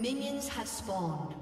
Minions have spawned.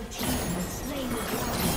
Red team has slain the dragon.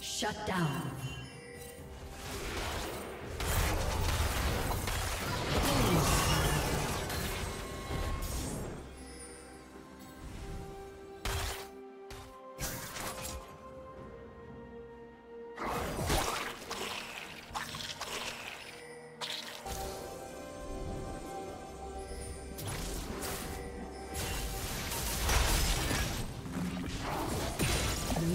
Shut down. Blue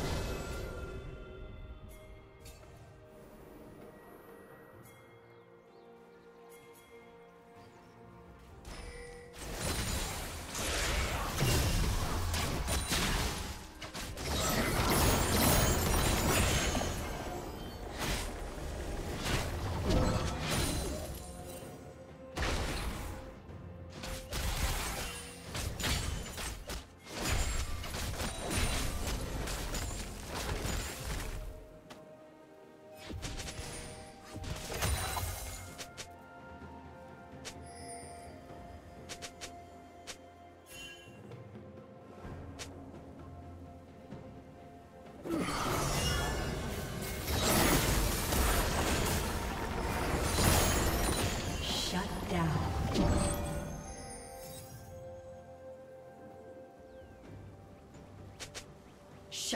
Shut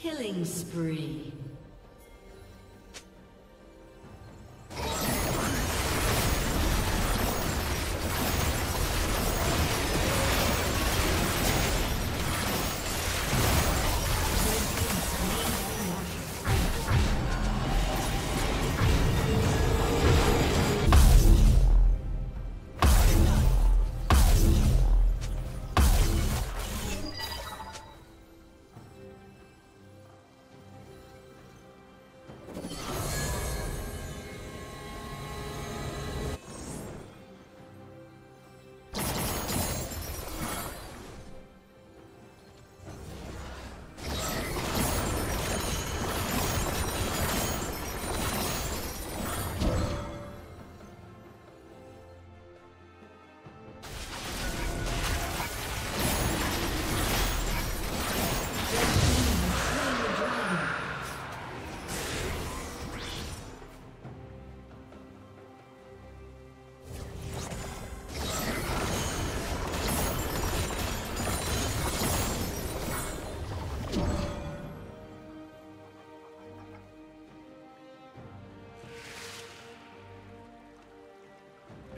Killing spree.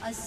A